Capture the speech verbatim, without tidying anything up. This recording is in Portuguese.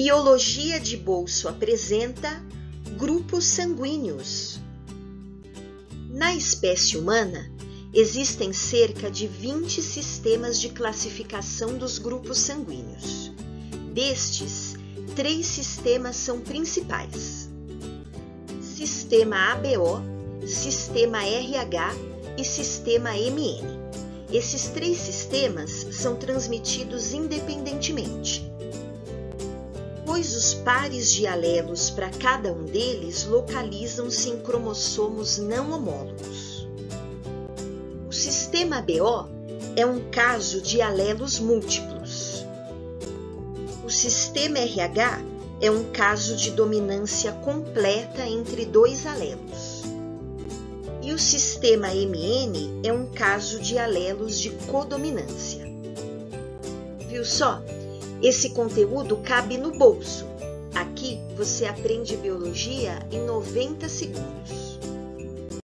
Biologia de bolso apresenta grupos sanguíneos. Na espécie humana, existem cerca de vinte sistemas de classificação dos grupos sanguíneos. Destes, três sistemas são principais: sistema A B O, sistema R H e sistema M N. Esses três sistemas são transmitidos independentemente, pois os pares de alelos para cada um deles localizam-se em cromossomos não homólogos. O sistema A B O é um caso de alelos múltiplos. O sistema R H é um caso de dominância completa entre dois alelos. E o sistema M N é um caso de alelos de codominância. Viu só? Esse conteúdo cabe no bolso. Aqui você aprende biologia em noventa segundos.